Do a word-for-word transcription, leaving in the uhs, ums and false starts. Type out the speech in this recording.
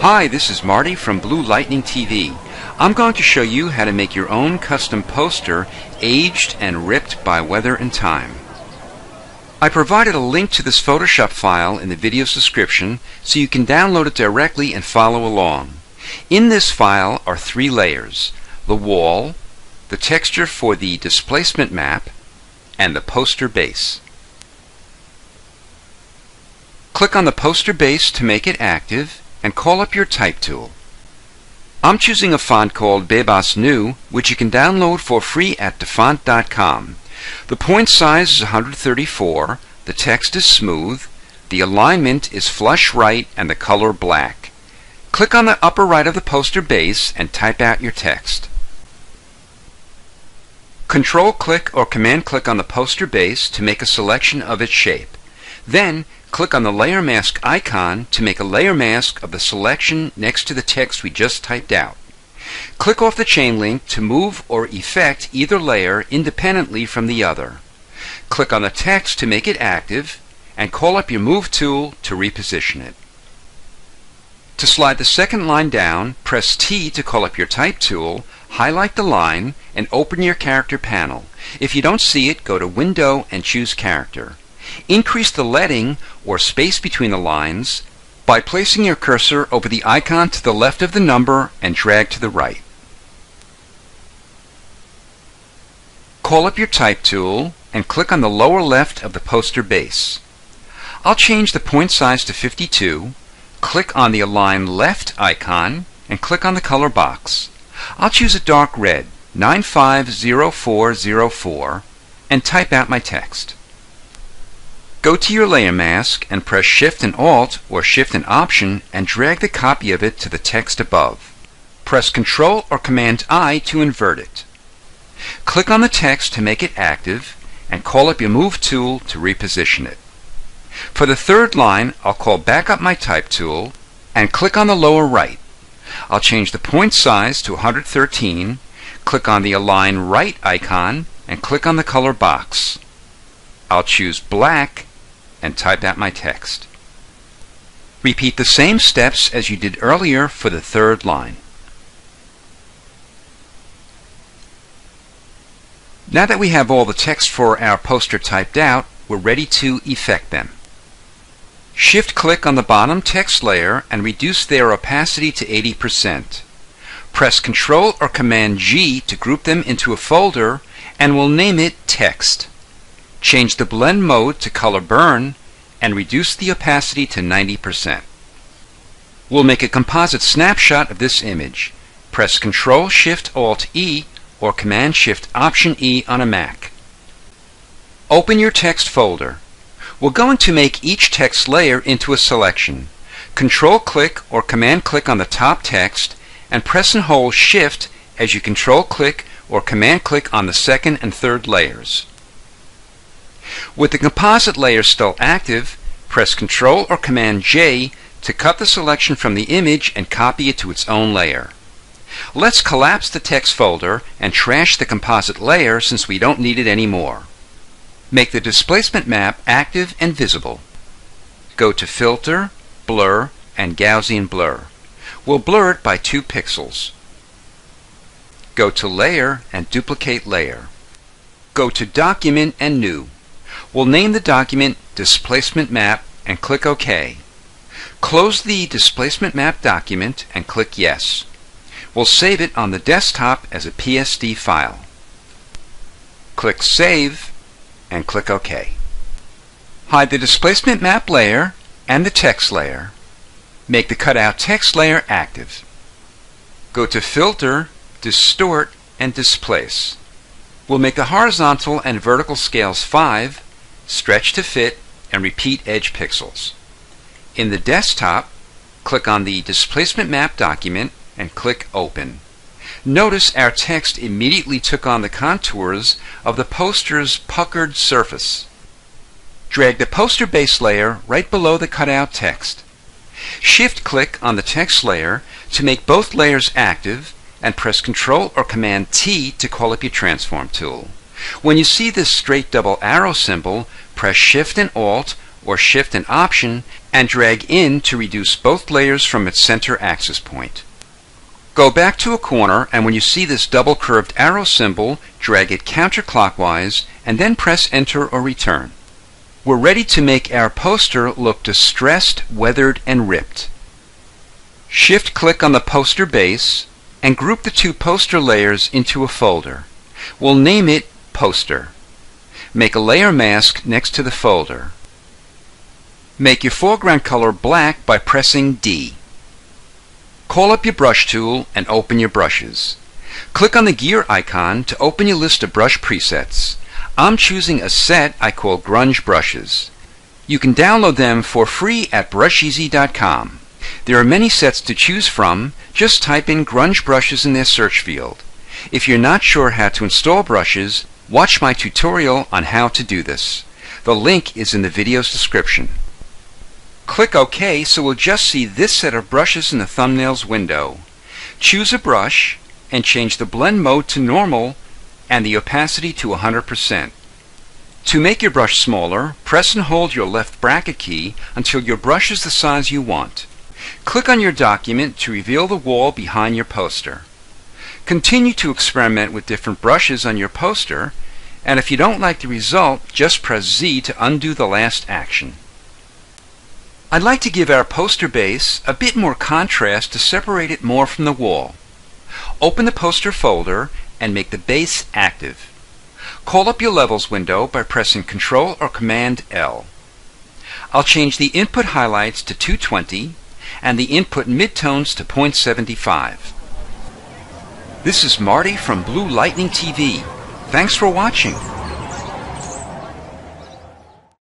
Hi, this is Marty from Blue Lightning T V. I'm going to show you how to make your own custom poster aged and ripped by weather and time. I provided a link to this Photoshop file in the video's description so you can download it directly and follow along. In this file are three layers: the wall, the texture for the displacement map, and the poster base. Click on the poster base to make it active and call up your type tool. I'm choosing a font called Bebas Neue, which you can download for free at da font dot com. The point size is one hundred thirty-four, the text is smooth, the alignment is flush right, and the color black. Click on the upper right of the poster base and type out your text. Control-click or Command-click on the poster base to make a selection of its shape. Then, click on the layer mask icon to make a layer mask of the selection next to the text we just typed out. Click off the chain link to move or effect either layer independently from the other. Click on the text to make it active and call up your Move tool to reposition it. To slide the second line down, press T to call up your Type tool, highlight the line, and open your Character panel. If you don't see it, go to Window and choose Character. Increase the leading or space between the lines by placing your cursor over the icon to the left of the number and drag to the right. Call up your Type tool and click on the lower left of the poster base. I'll change the point size to fifty-two, click on the Align Left icon, and click on the color box. I'll choose a dark red, nine five zero four zero four, and type out my text. Go to your layer mask and press Shift and Alt or Shift and Option and drag the copy of it to the text above. Press Ctrl or Command I to invert it. Click on the text to make it active and call up your Move tool to reposition it. For the third line, I'll call back up my Type tool and click on the lower right. I'll change the point size to one hundred thirteen, click on the Align Right icon, and click on the color box. I'll choose black and type out my text. Repeat the same steps as you did earlier for the third line. Now that we have all the text for our poster typed out, we're ready to effect them. Shift-click on the bottom text layer and reduce their opacity to eighty percent. Press Ctrl or Command-G to group them into a folder, and we'll name it Text. Change the blend mode to color burn and reduce the opacity to ninety percent. We'll make a composite snapshot of this image. Press Control Shift Alt E or Command Shift Option E on a Mac. Open your text folder. We're going to make each text layer into a selection. Control-click or Command-click on the top text and press and hold Shift as you Control-click or Command-click on the second and third layers. With the composite layer still active, press Ctrl or Command-J to cut the selection from the image and copy it to its own layer. Let's collapse the text folder and trash the composite layer since we don't need it anymore. Make the displacement map active and visible. Go to Filter, Blur, and Gaussian Blur. We'll blur it by two pixels. Go to Layer and Duplicate Layer. Go to Document and New. We'll name the document Displacement Map and click OK. Close the Displacement Map document and click Yes. We'll save it on the desktop as a P S D file. Click Save and click OK. Hide the Displacement Map layer and the text layer. Make the cutout text layer active. Go to Filter, Distort, and Displace. We'll make the horizontal and vertical scales five, stretch to fit, and repeat edge pixels. In the desktop, click on the Displacement Map document and click Open. Notice our text immediately took on the contours of the poster's puckered surface. Drag the poster base layer right below the cutout text. Shift-click on the text layer to make both layers active and press Ctrl or Command T to call up your Transform tool. When you see this straight double arrow symbol, press Shift and Alt or Shift and Option and drag in to reduce both layers from its center axis point. Go back to a corner, and when you see this double curved arrow symbol, drag it counterclockwise and then press Enter or Return. We're ready to make our poster look distressed, weathered, and ripped. Shift-click on the poster base and group the two poster layers into a folder. We'll name it Poster. Make a layer mask next to the folder. Make your foreground color black by pressing D. Call up your brush tool and open your brushes. Click on the gear icon to open your list of brush presets. I'm choosing a set I call Grunge Brushes. You can download them for free at brush easy dot com. There are many sets to choose from. Just type in Grunge Brushes in their search field. If you're not sure how to install brushes, watch my tutorial on how to do this. The link is in the video's description. Click OK, so we'll just see this set of brushes in the thumbnails window. Choose a brush and change the blend mode to normal and the opacity to one hundred percent. To make your brush smaller, press and hold your left bracket key until your brush is the size you want. Click on your document to reveal the wall behind your poster. Continue to experiment with different brushes on your poster, and if you don't like the result, just press Z to undo the last action. I'd like to give our poster base a bit more contrast to separate it more from the wall. Open the poster folder and make the base active. Call up your levels window by pressing Control or Command L. I'll change the input highlights to two twenty and the input midtones to zero point seven five. This is Marty from Blue Lightning T V. Thanks for watching.